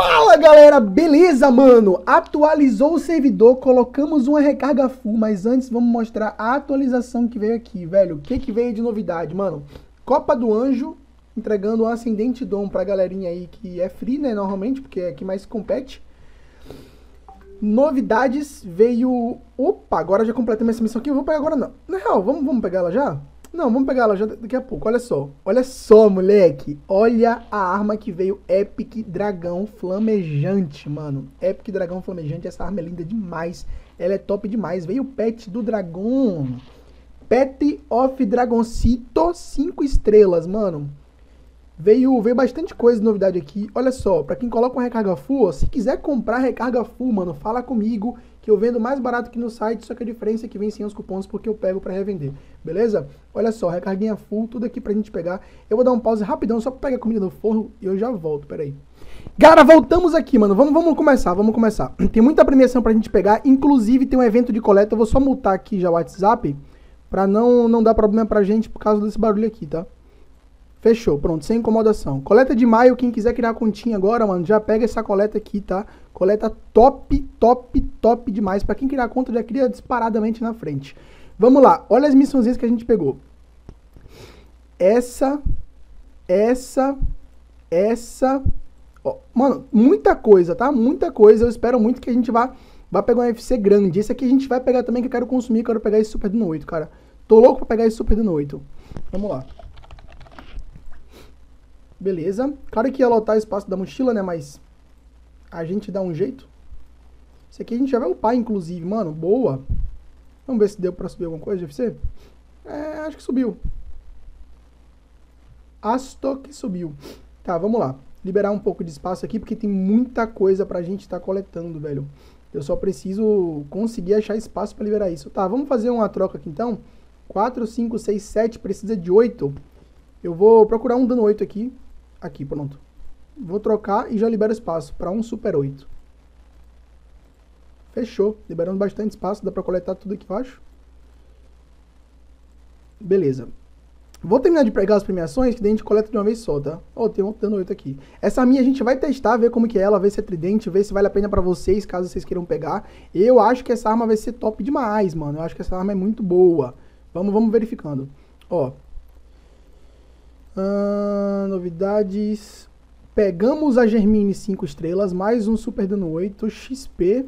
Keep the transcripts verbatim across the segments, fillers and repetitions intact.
Fala galera, beleza mano? Atualizou o servidor, colocamos uma recarga full, mas antes vamos mostrar a atualização que veio aqui, velho. O que que veio de novidade, mano? Copa do Anjo entregando um ascendente dom pra galerinha aí que é free, né, normalmente, porque é que mais compete. Novidades veio... Opa, agora já completei essa missão aqui, eu vou pegar agora não. Na real, vamos, vamos pegar ela já? Não, vamos pegar ela já daqui a pouco, olha só. Olha só, moleque. Olha a arma que veio, Epic Dragão Flamejante, mano. Epic Dragão Flamejante, essa arma é linda demais. Ela é top demais. Veio o pet do dragão. Pet of Dragoncito, cinco estrelas, mano. Veio, veio bastante coisa de novidade aqui. Olha só, pra quem coloca uma recarga full, ó, se quiser comprar recarga full, mano, fala comigo que eu vendo mais barato que no site, só que a diferença é que vem sem os cupons porque eu pego pra revender, beleza? Olha só, recarguinha full, tudo aqui pra gente pegar. Eu vou dar um pause rapidão só pra pegar comida no forno e eu já volto, peraí. Galera, voltamos aqui, mano. Vamos, vamos começar, vamos começar. Tem muita premiação pra gente pegar, inclusive tem um evento de coleta. Eu vou só multar aqui já o WhatsApp pra não, não dar problema pra gente por causa desse barulho aqui, tá? Fechou, pronto, sem incomodação. Coleta de maio, quem quiser criar a continha agora, mano, já pega essa coleta aqui, tá? Coleta top, top, top demais. Pra quem criar a conta, já cria disparadamente na frente. Vamos lá, olha as missãozinhas que a gente pegou. Essa, essa, essa... Ó, mano, muita coisa, tá? Muita coisa, eu espero muito que a gente vá, vá pegar um U F C grande. Esse aqui a gente vai pegar também, que eu quero consumir, quero pegar esse Super Dino oito, cara. Tô louco pra pegar esse Super Dino oito. Vamos lá. Beleza. Claro que ia lotar o espaço da mochila, né? Mas a gente dá um jeito. Isso aqui a gente já vai upar, inclusive, mano. Boa. Vamos ver se deu pra subir alguma coisa de U F C. É, acho que subiu. Asto que subiu. Tá, vamos lá. Liberar um pouco de espaço aqui, porque tem muita coisa pra gente estar coletando, velho. Eu só preciso conseguir achar espaço pra liberar isso. Tá, vamos fazer uma troca aqui, então. quatro, cinco, seis, sete. Precisa de oito. Eu vou procurar um dano oito aqui. Aqui, pronto. Vou trocar e já libero espaço para um super oito. Fechou. Liberando bastante espaço. Dá para coletar tudo aqui embaixo. Beleza. Vou terminar de pegar as premiações, que daí a gente coleta de uma vez só, tá? Ó, oh, tem um dano oito aqui. Essa minha a gente vai testar, ver como que é ela, ver se é tridente, ver se vale a pena para vocês, caso vocês queiram pegar. Eu acho que essa arma vai ser top demais, mano. Eu acho que essa arma é muito boa. Vamos, vamos verificando. Ó. Uh, novidades. Pegamos a Germine cinco estrelas, mais um Super Dano oito, X P.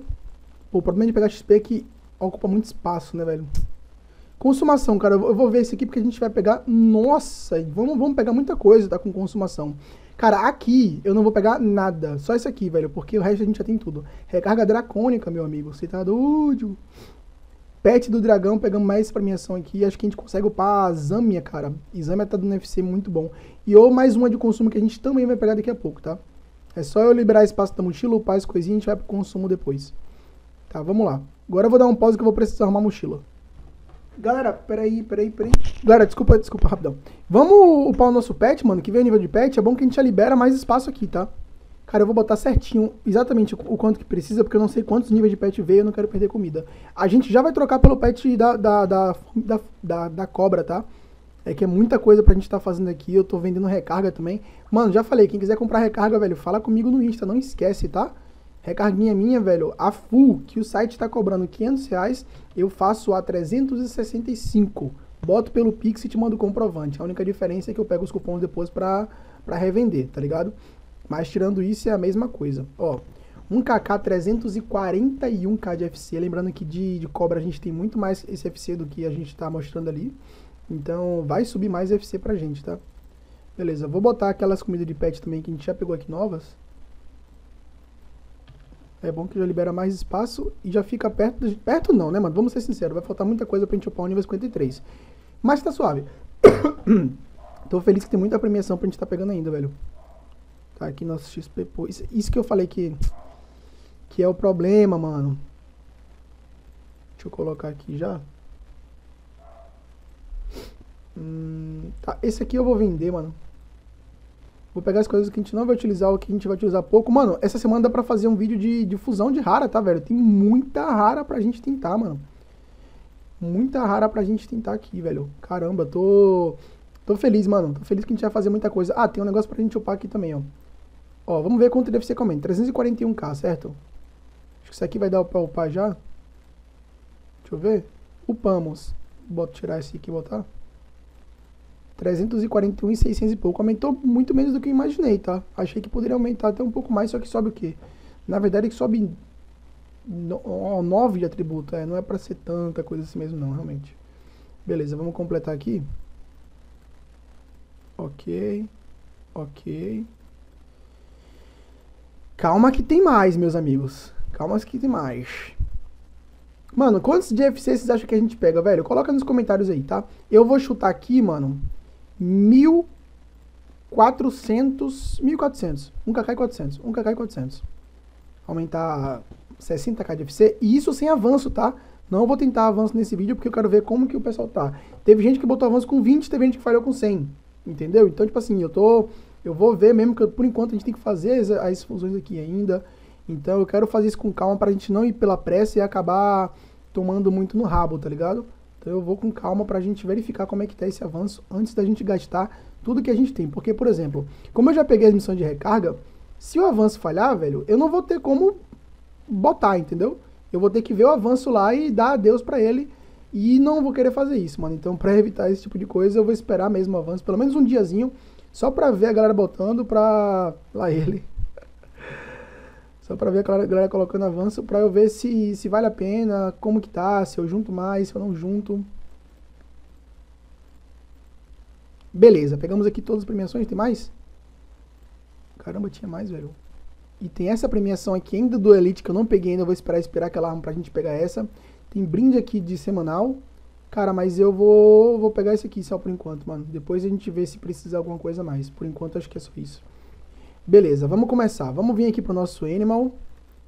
Pô, o problema de pegar X P é que ocupa muito espaço, né, velho? Consumação, cara, eu vou ver isso aqui porque a gente vai pegar... Nossa, vamos, vamos pegar muita coisa, tá, com consumação. Cara, aqui eu não vou pegar nada, só isso aqui, velho, porque o resto a gente já tem tudo. Recarga dracônica, meu amigo, você tá doido. Pet do dragão, pegamos mais essa premiação aqui. Acho que a gente consegue upar a Zamia, cara. Zamia tá dando U F C muito bom. E ou mais uma de consumo que a gente também vai pegar daqui a pouco, tá? É só eu liberar espaço da mochila, upar as coisinhas e a gente vai pro consumo depois. Tá, vamos lá. Agora eu vou dar um pause que eu vou precisar arrumar a mochila. Galera, peraí, peraí, peraí. Galera, desculpa, desculpa, rapidão. Vamos upar o nosso pet, mano, que vem o nível de pet. É bom que a gente já libera mais espaço aqui, tá? Cara, eu vou botar certinho exatamente o quanto que precisa, porque eu não sei quantos níveis de pet veio, eu não quero perder comida. A gente já vai trocar pelo pet da, da, da, da, da, da cobra, tá? É que é muita coisa pra gente tá fazendo aqui, eu tô vendendo recarga também. Mano, já falei, quem quiser comprar recarga, velho, fala comigo no Insta, não esquece, tá? Recarguinha minha, velho, a full, que o site tá cobrando quinhentos reais, eu faço a trezentos e sessenta e cinco. Boto pelo Pix e te mando o comprovante. A única diferença é que eu pego os cupons depois pra, pra revender, tá ligado? Mas tirando isso, é a mesma coisa. Ó, um K K, trezentos e quarenta e um K de U F C. Lembrando que de, de cobra a gente tem muito mais esse U F C do que a gente tá mostrando ali. Então, vai subir mais U F C pra gente, tá? Beleza, vou botar aquelas comidas de pet também que a gente já pegou aqui novas. É bom que já libera mais espaço e já fica perto... Perto não, né, mano? Vamos ser sinceros, vai faltar muita coisa pra gente upar o nível cinquenta e três. Mas tá suave. Tô feliz que tem muita premiação pra gente tá pegando ainda, velho. Aqui nosso X P, pô, isso, isso que eu falei que, que é o problema, mano. Deixa eu colocar aqui já. Hum, tá, esse aqui eu vou vender, mano. Vou pegar as coisas que a gente não vai utilizar, o que a gente vai utilizar pouco. Mano, essa semana dá pra fazer um vídeo de, de fusão de rara, tá, velho? Tem muita rara pra gente tentar, mano. Muita rara pra gente tentar aqui, velho. Caramba, tô... Tô feliz, mano. Tô feliz que a gente vai fazer muita coisa. Ah, tem um negócio pra gente upar aqui também, ó. Ó, vamos ver quanto deve ser comendo. trezentos e quarenta e um K, certo? Acho que isso aqui vai dar pra upar já. Deixa eu ver. Upamos. Bota tirar esse aqui e botar. trezentos e quarenta e um e seiscentos e pouco. Aumentou muito menos do que eu imaginei, tá? Achei que poderia aumentar até um pouco mais, só que sobe o quê? Na verdade é que sobe nove de atributo. É, não é pra ser tanta coisa assim mesmo não, realmente. Beleza, vamos completar aqui. Ok. Ok. Calma que tem mais, meus amigos. Calma que tem mais. Mano, quantos D F C vocês acham que a gente pega, velho? Coloca nos comentários aí, tá? Eu vou chutar aqui, mano, mil e quatrocentos... mil e quatrocentos. um K K e quatrocentos. um K K e quatrocentos. Aumentar sessenta K de D F C. E isso sem avanço, tá? Não vou tentar avanço nesse vídeo, porque eu quero ver como que o pessoal tá. Teve gente que botou avanço com vinte, teve gente que falhou com cem. Entendeu? Então, tipo assim, eu tô... Eu vou ver mesmo, que por enquanto a gente tem que fazer as, as funções aqui ainda. Então eu quero fazer isso com calma pra gente não ir pela pressa e acabar tomando muito no rabo, tá ligado? Então eu vou com calma pra gente verificar como é que tá esse avanço antes da gente gastar tudo que a gente tem. Porque, por exemplo, como eu já peguei as missões de recarga, se o avanço falhar, velho, eu não vou ter como botar, entendeu? Eu vou ter que ver o avanço lá e dar adeus pra ele e não vou querer fazer isso, mano. Então pra evitar esse tipo de coisa eu vou esperar mesmo o avanço, pelo menos um diazinho, só pra ver a galera botando pra... lá ele... Só pra ver a galera colocando avanço, pra eu ver se, se vale a pena, como que tá, se eu junto mais, se eu não junto. Beleza, pegamos aqui todas as premiações, tem mais? Caramba, tinha mais, velho. E tem essa premiação aqui ainda do Elite, que eu não peguei ainda, eu vou esperar esperar aquela arma pra gente pegar essa. Tem brinde aqui de semanal. Cara, mas eu vou, vou pegar esse aqui só por enquanto, mano. Depois a gente vê se precisa alguma coisa mais. Por enquanto acho que é só isso. Beleza, vamos começar. Vamos vir aqui pro nosso Animal.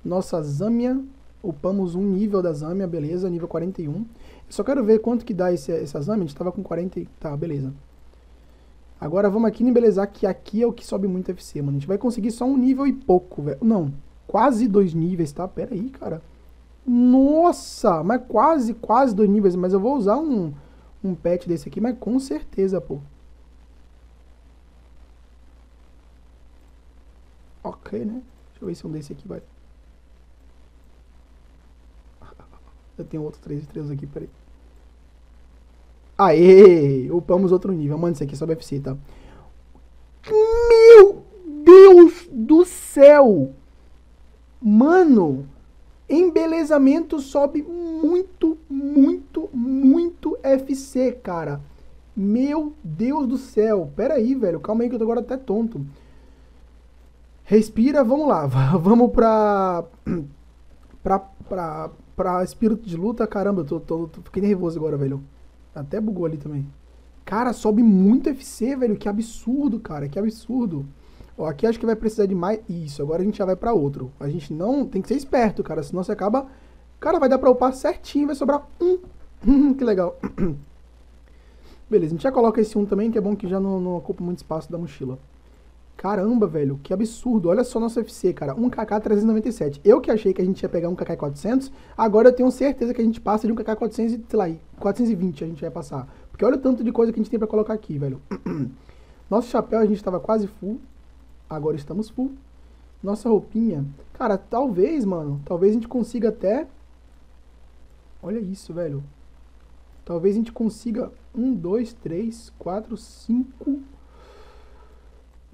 Nossa Zamia. Upamos um nível da Zamia, beleza, nível quarenta e um. Eu só quero ver quanto que dá esse, essa Zamia. A gente tava com quarenta. Tá, beleza. Agora vamos aqui embelezar, que aqui é o que sobe muito F C, mano. A gente vai conseguir só um nível e pouco, velho. Não, quase dois níveis, tá? Pera aí, cara. Nossa, mas quase, quase dois níveis. Mas eu vou usar um, um patch desse aqui, mas com certeza, pô. Ok, né? Deixa eu ver se um desse aqui vai. Eu tenho outro três estrelas aqui, peraí. Aê! Upamos outro nível. Mano, isso aqui é só B F C, tá? Meu Deus do céu! Mano, embelezamento sobe muito, muito, muito F C, cara. Meu Deus do céu. Pera aí, velho. Calma aí que eu tô agora até tonto. Respira, vamos lá, vamos pra, pra, pra, pra espírito de luta, caramba, eu tô, tô, tô, fiquei nervoso agora, velho, até bugou ali também. Cara, sobe muito F C, velho, que absurdo, cara, que absurdo. Ó, aqui acho que vai precisar de mais, isso, agora a gente já vai pra outro, a gente não, tem que ser esperto, cara, senão você acaba, cara, vai dar pra upar certinho, vai sobrar um, que legal. Beleza, a gente já coloca esse um também, que é bom que já não, não ocupa muito espaço da mochila. Caramba, velho, que absurdo. Olha só nosso F C, cara. um K K trezentos e noventa e sete. Eu que achei que a gente ia pegar um K K quatrocentos, agora eu tenho certeza que a gente passa de um K K quatrocentos e, sei lá, quatrocentos e vinte a gente vai passar. Porque olha o tanto de coisa que a gente tem pra colocar aqui, velho. Nosso chapéu a gente tava quase full. Agora estamos full. Nossa roupinha. Cara, talvez, mano, talvez a gente consiga até... Olha isso, velho. Talvez a gente consiga... um, dois, três, quatro, cinco...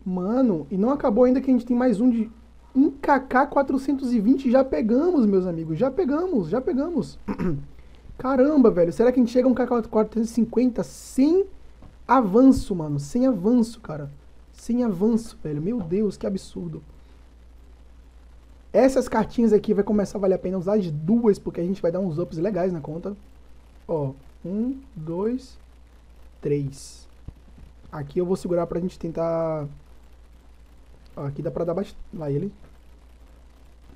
Mano, e não acabou ainda que a gente tem mais um de um K K quatrocentos e vinte. Já pegamos, meus amigos, já pegamos, já pegamos. Caramba, velho, será que a gente chega a um K K quatrocentos e cinquenta sem avanço, mano? Sem avanço, cara. Sem avanço, velho. Meu Deus, que absurdo. Essas cartinhas aqui vai começar a valer a pena usar as duas, porque a gente vai dar uns ups legais na conta. Ó, um, dois, três. Aqui eu vou segurar pra gente tentar... Aqui dá pra dar bastante... Lá ele.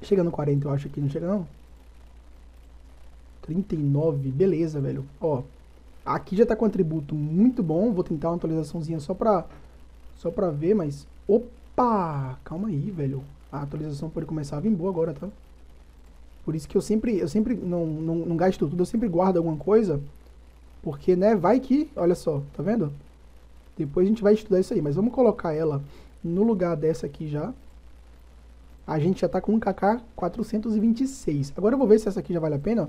Chega no quarenta, eu acho que não chega não. trinta e nove, beleza, velho. Ó, aqui já tá com atributo muito bom. Vou tentar uma atualizaçãozinha só pra... Só pra ver, mas... Opa! Calma aí, velho. A atualização pode começar a vir boa agora, tá? Por isso que eu sempre... Eu sempre não, não, não gasto tudo. Eu sempre guardo alguma coisa. Porque, né, vai que... Olha só, tá vendo? Depois a gente vai estudar isso aí. Mas vamos colocar ela... no lugar dessa aqui já, a gente já tá com um K K quatrocentos e vinte e seis. Agora eu vou ver se essa aqui já vale a pena.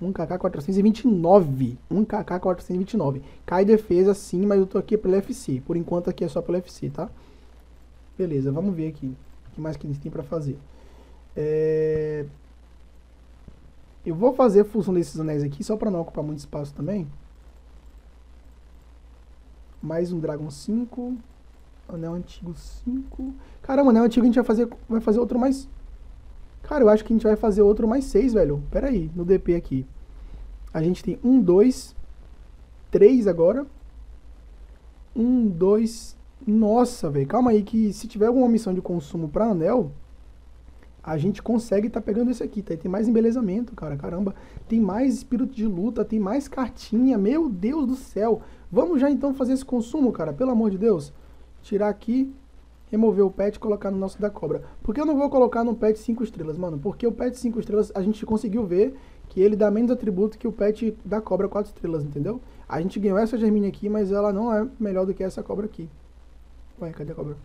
um K K quatrocentos e vinte e nove. um K K quatrocentos e vinte e nove. Cai defesa sim, mas eu tô aqui pelo F C. Por enquanto aqui é só pelo F C, tá? Beleza, vamos ver aqui. O que mais que a gente tem pra fazer? É... Eu vou fazer função desses anéis aqui, só pra não ocupar muito espaço também. Mais um Dragon cinco. Anel antigo cinco. Caramba, anel antigo a gente vai fazer, vai fazer outro mais... Cara, eu acho que a gente vai fazer outro mais seis, velho. Pera aí, no D P aqui. A gente tem um, dois, três agora. um, dois... Nossa, velho. Calma aí que se tiver alguma missão de consumo pra anel, a gente consegue tá pegando esse aqui, tá? E tem mais embelezamento, cara. Caramba. Tem mais espírito de luta, tem mais cartinha. Meu Deus do céu. Vamos já então fazer esse consumo, cara. Pelo amor de Deus. Tirar aqui, remover o pet e colocar no nosso da cobra. Por que eu não vou colocar no pet cinco estrelas, mano? Porque o pet cinco estrelas a gente conseguiu ver que ele dá menos atributo que o pet da cobra quatro estrelas, entendeu? A gente ganhou essa Germine aqui, mas ela não é melhor do que essa cobra aqui. Ué, cadê a cobra?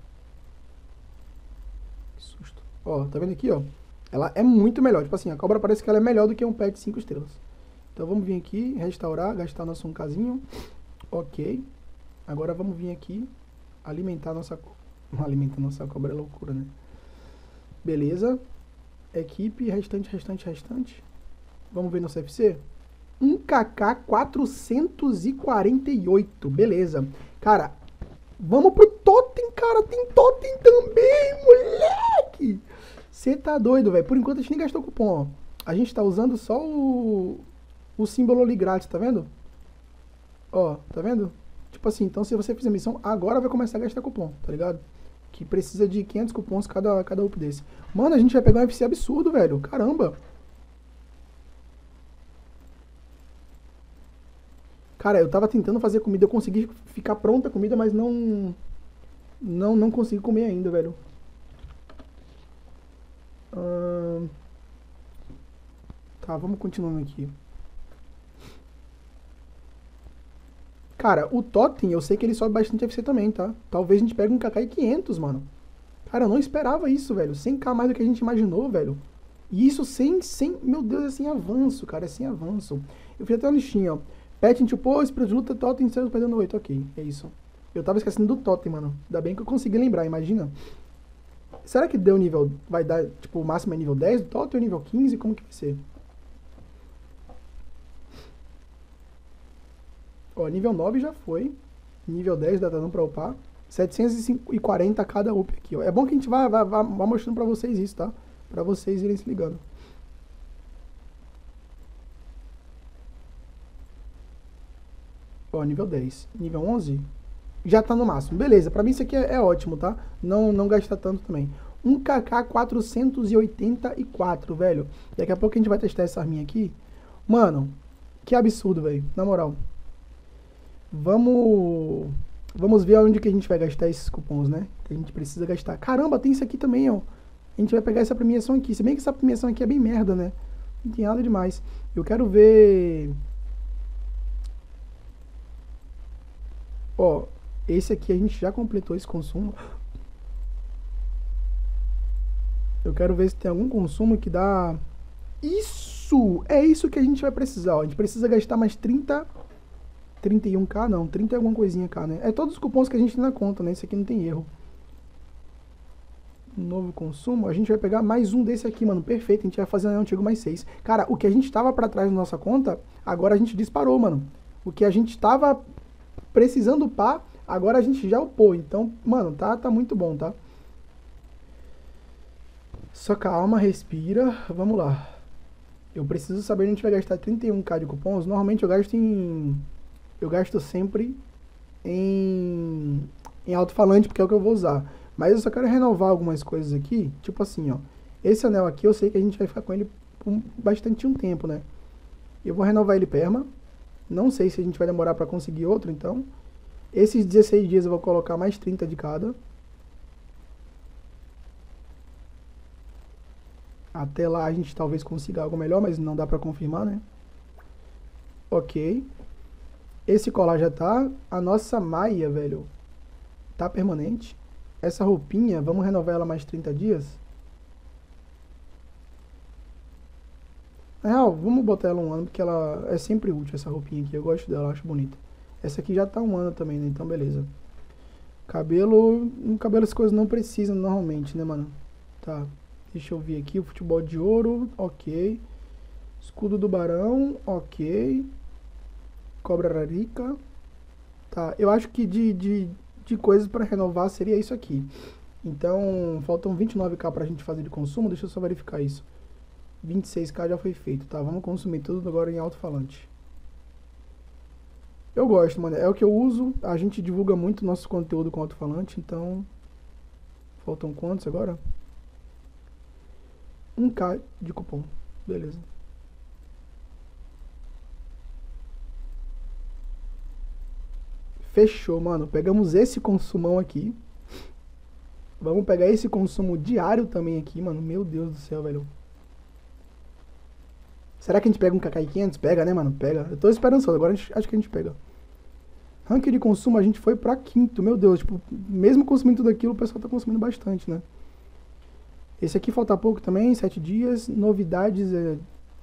Que susto. Ó, tá vendo aqui, ó? Ela é muito melhor. Tipo assim, a cobra parece que ela é melhor do que um pet cinco estrelas. Então vamos vir aqui, restaurar, gastar nosso um casinho. Ok. Agora vamos vir aqui. Alimentar nossa alimentar nossa cobra é loucura, né? Beleza. Equipe, restante, restante, restante. Vamos ver nosso F C. um K K quatrocentos e quarenta e oito. Beleza. Cara, vamos pro totem, cara. Tem totem também, moleque. Você tá doido, velho. Por enquanto a gente nem gastou cupom, ó. A gente tá usando só o, o símbolo ali grátis, tá vendo? Ó, tá vendo? Tipo assim, então se você fizer missão, agora vai começar a gastar cupom, tá ligado? Que precisa de quinhentos cupons cada, cada up desse. Mano, a gente vai pegar um F C absurdo, velho. Caramba. Cara, eu tava tentando fazer comida, eu consegui ficar pronta a comida, mas não... Não, não consigo comer ainda, velho. Hum... Tá, vamos continuando aqui. Cara, o totem, eu sei que ele sobe bastante F C também, tá? Talvez a gente pegue um K K e quinhentos, mano. Cara, eu não esperava isso, velho. cem K mais do que a gente imaginou, velho. E isso sem, sem... Meu Deus, é sem avanço, cara. É sem avanço. Eu fiz até uma listinha, ó. Pet, tipo, espírito de luta, totem, estamos perdendo oito. Ok, é isso. Eu tava esquecendo do totem, mano. Ainda bem que eu consegui lembrar, imagina. Será que deu nível... Vai dar, tipo, o máximo é nível dez do totem ou nível quinze? Como que vai ser? Ó, nível nove já foi. Nível dez dá dando pra upar. setecentos e quarenta cada up aqui, ó. É bom que a gente vá, vá, vá, vá mostrando pra vocês isso, tá? Pra vocês irem se ligando. Ó, nível dez. Nível onze já tá no máximo. Beleza, pra mim isso aqui é, é ótimo, tá? Não, não gasta tanto também. um K K quatrocentos e oitenta e quatro, velho. Daqui a pouco a gente vai testar essa arminha aqui. Mano, que absurdo, velho. Na moral. Vamos vamos ver onde que a gente vai gastar esses cupons, né? Que a gente precisa gastar. Caramba, tem isso aqui também, ó. A gente vai pegar essa premiação aqui. Se bem que essa premiação aqui é bem merda, né? Não tem nada demais. Eu quero ver... Ó, esse aqui a gente já completou esse consumo. Eu quero ver se tem algum consumo que dá... Isso! É isso que a gente vai precisar, ó. A gente precisa gastar mais trinta... trinta e um K não, trinta é alguma coisinha K, né? É todos os cupons que a gente tem na conta, né? Esse aqui não tem erro. Novo consumo. A gente vai pegar mais um desse aqui, mano. Perfeito, a gente vai fazer anel antigo mais seis. Cara, o que a gente tava pra trás na nossa conta, agora a gente disparou, mano. O que a gente tava precisando upar, agora a gente já upou. Então, mano, tá, tá muito bom, tá? Só calma, respira. Vamos lá. Eu preciso saber onde a gente vai gastar trinta e um K de cupons. Normalmente eu gasto em... Eu gasto sempre em, em alto-falante, porque é o que eu vou usar. Mas eu só quero renovar algumas coisas aqui. Tipo assim, ó. Esse anel aqui, eu sei que a gente vai ficar com ele por bastante um tempo, né? Eu vou renovar ele perma. Não sei se a gente vai demorar pra conseguir outro, então. Esses dezesseis dias eu vou colocar mais trinta de cada. Até lá a gente talvez consiga algo melhor, mas não dá pra confirmar, né? Ok. Esse colar já tá. A nossa maia, velho, tá permanente. Essa roupinha, vamos renovar ela mais trinta dias. Na real, vamos botar ela um ano, porque ela é sempre útil, essa roupinha aqui. Eu gosto dela, acho bonita. Essa aqui já tá um ano também, né? Então, beleza. Cabelo... No cabelo as coisas não precisam normalmente, né, mano? Tá. Deixa eu ver aqui. O futebol de ouro, ok. Escudo do barão, ok. Cobra rarica. Tá. Eu acho que de, de, de coisas pra renovar seria isso aqui. Então, faltam vinte e nove mil pra gente fazer de consumo. Deixa eu só verificar isso. vinte e seis mil já foi feito, tá? Vamos consumir tudo agora em alto-falante. Eu gosto, mano. É o que eu uso. A gente divulga muito nosso conteúdo com alto-falante, então... Faltam quantos agora? um mil de cupom. Beleza. Fechou, mano. Pegamos esse consumão aqui. Vamos pegar esse consumo diário também aqui, mano. Meu Deus do céu, velho. Será que a gente pega um K K quinhentos? Pega, né, mano? Pega. Eu tô esperançoso. Agora gente, acho que a gente pega. Ranking de consumo, a gente foi pra quinto. Meu Deus, tipo, mesmo consumindo tudo aquilo, o pessoal tá consumindo bastante, né? Esse aqui falta pouco também, sete dias. Novidades, é,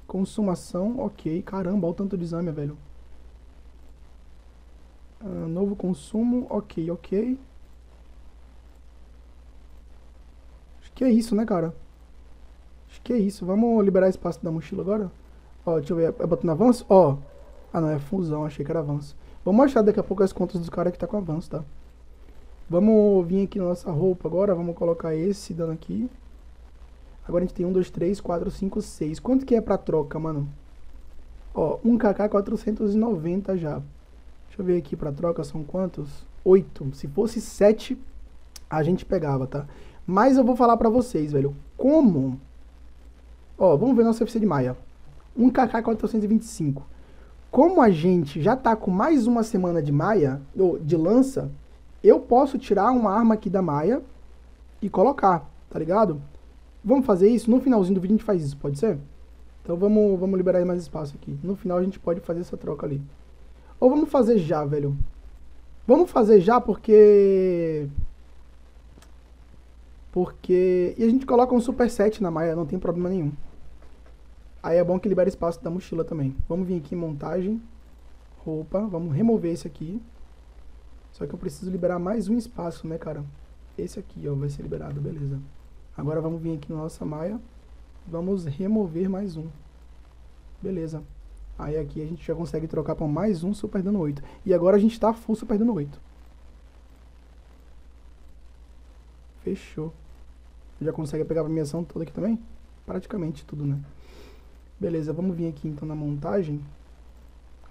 consumação, ok. Caramba, olha o tanto de exame, velho. Ah, novo consumo, ok, ok. Acho que é isso, né, cara? Acho que é isso. Vamos liberar espaço da mochila agora? Ó, deixa eu ver, é botando avanço? Ó, ah não, é fusão, achei que era avanço. Vamos mostrar daqui a pouco as contas dos caras que tá com avanço, tá? Vamos vir aqui na nossa roupa agora, vamos colocar esse dano aqui. Agora a gente tem um, dois, três, quatro, cinco, seis. Quanto que é pra troca, mano? Ó, um mil, quatrocentos e noventa já. Deixa eu ver aqui pra troca, são quantos? oito, se fosse sete, a gente pegava, tá? Mas eu vou falar pra vocês, velho, como... Ó, vamos ver nosso F C de Maia. um mil quatrocentos e vinte e cinco. Como a gente já tá com mais uma semana de Maia, ou de lança, eu posso tirar uma arma aqui da Maia e colocar, tá ligado? Vamos fazer isso? No finalzinho do vídeo a gente faz isso, pode ser? Então vamos, vamos liberar mais espaço aqui. No final a gente pode fazer essa troca ali. Ou vamos fazer já, velho. Vamos fazer já porque... Porque... E a gente coloca um super set na Maia, não tem problema nenhum. Aí é bom que libera espaço da mochila também. Vamos vir aqui em montagem, roupa, vamos remover esse aqui. Só que eu preciso liberar mais um espaço, né, cara? Esse aqui, ó, vai ser liberado, beleza. Agora vamos vir aqui na nossa Maia, vamos remover mais um. Beleza. Aí aqui a gente já consegue trocar para mais um super dano oito. E agora a gente tá full super dano oito. Fechou. Já consegue pegar a premiação toda aqui também? Praticamente tudo, né? Beleza, vamos vir aqui então na montagem,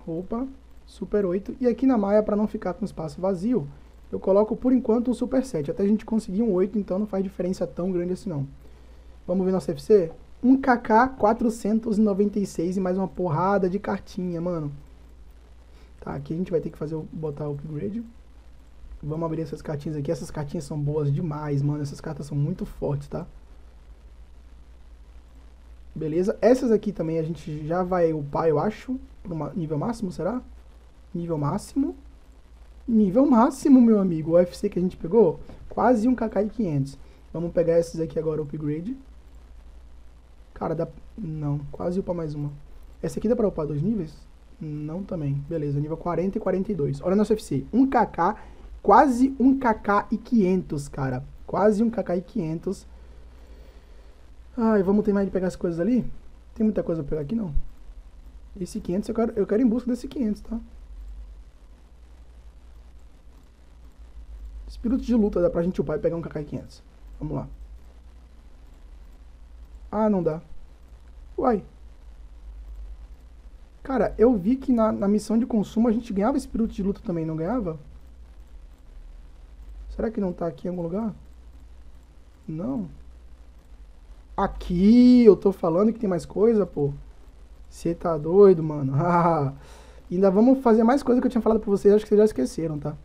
roupa, super oito, e aqui na Maia, para não ficar com espaço vazio, eu coloco por enquanto um super sete, até a gente conseguir um oito, então não faz diferença tão grande assim não. Vamos ver nosso F C? um mil, quatrocentos e noventa e seis e mais uma porrada de cartinha, mano. Tá, aqui a gente vai ter que fazer o, botar o upgrade. Vamos abrir essas cartinhas aqui, essas cartinhas são boas demais, mano, essas cartas são muito fortes, tá? Beleza, essas aqui também a gente já vai upar, eu acho, para nível máximo, será? Nível máximo, nível máximo, meu amigo, o U F C que a gente pegou, quase um K K quinhentos, vamos pegar esses aqui agora, upgrade, cara, dá, não, quase upar mais uma, essa aqui dá para upar dois níveis? Não também, beleza, nível quarenta e quarenta e dois, olha nosso U F C, um mil, quase um K K e quinhentos, cara, quase um K K e quinhentos. Ai, vamos terminar de pegar as coisas ali? Tem muita coisa pra pegar aqui, não. Esse quinhentos, eu quero, eu quero ir em busca desse quinhentos, tá? Espírito de luta, dá pra gente upar e pegar um K K quinhentos. Vamos lá. Ah, não dá. Uai. Cara, eu vi que na, na missão de consumo a gente ganhava espírito de luta também, não ganhava? Será que não tá aqui em algum lugar? Não. Aqui, eu tô falando que tem mais coisa, pô. Você tá doido, mano. Ainda vamos fazer mais coisa que eu tinha falado pra vocês. Acho que vocês já esqueceram, tá?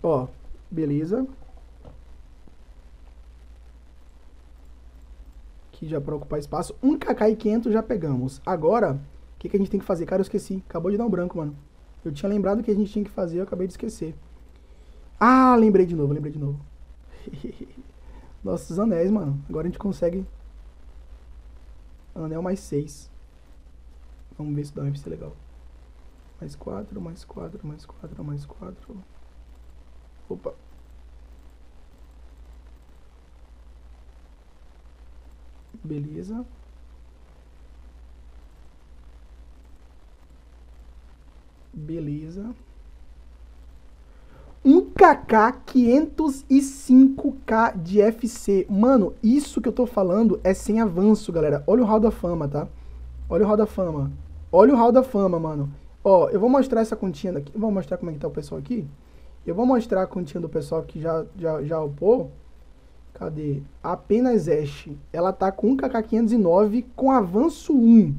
Ó, beleza. Aqui já pra ocupar espaço. um mil e quinhentos já pegamos. Agora, o que, que a gente tem que fazer? Cara, eu esqueci. Acabou de dar um branco, mano. Eu tinha lembrado que a gente tinha que fazer, eu acabei de esquecer. Ah, lembrei de novo, lembrei de novo. Nossos anéis, mano. Agora a gente consegue... Anel mais seis. Vamos ver se dá um F C legal. Mais quatro, mais quatro, mais quatro, mais quatro. Opa. Beleza. Beleza. um K K, quinhentos e cinco K de F C. Mano, isso que eu tô falando é sem avanço, galera. Olha o Hall da Fama, tá? Olha o Hall da Fama. Olha o Hall da Fama, mano. Ó, eu vou mostrar essa continha daqui. Eu vou mostrar como é que tá o pessoal aqui. Eu vou mostrar a continha do pessoal que já, já, já upou. Cadê? Apenas este. Ela tá com um K K quinhentos e nove com avanço um.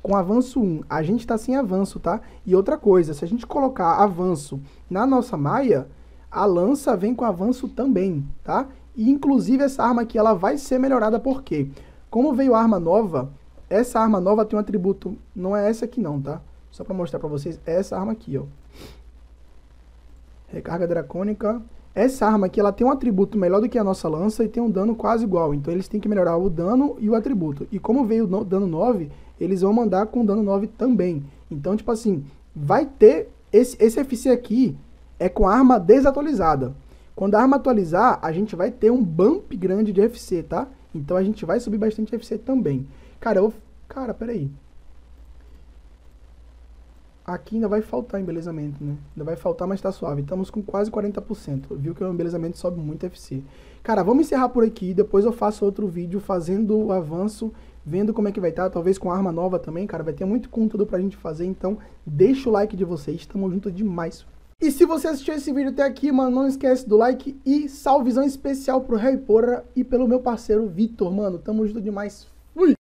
Com avanço um. A gente tá sem avanço, tá? E outra coisa, se a gente colocar avanço na nossa maia, a lança vem com avanço também, tá? E inclusive essa arma aqui, ela vai ser melhorada porque, como veio arma nova, essa arma nova tem um atributo... Não é essa aqui não, tá? Só pra mostrar pra vocês, é essa arma aqui, ó. Recarga dracônica... Essa arma aqui, ela tem um atributo melhor do que a nossa lança e tem um dano quase igual. Então, eles têm que melhorar o dano e o atributo. E como veio o dano nove, eles vão mandar com dano nove também. Então, tipo assim, vai ter... Esse, esse F C aqui é com a arma desatualizada. Quando a arma atualizar, a gente vai ter um bump grande de F C, tá? Então, a gente vai subir bastante F C também. Cara, eu... Cara, peraí. Aqui ainda vai faltar embelezamento, né? Ainda vai faltar, mas tá suave. Estamos com quase quarenta por cento. Viu que o embelezamento sobe muito F C. Cara, vamos encerrar por aqui. Depois eu faço outro vídeo fazendo o avanço, vendo como é que vai estar. Tá. Talvez com arma nova também, cara. Vai ter muito conteúdo pra gente fazer. Então, deixa o like de vocês. Tamo junto demais. E se você assistiu esse vídeo até aqui, mano, não esquece do like. E salvezão especial pro Harry Porra e pelo meu parceiro Vitor, mano. Tamo junto demais. Fui!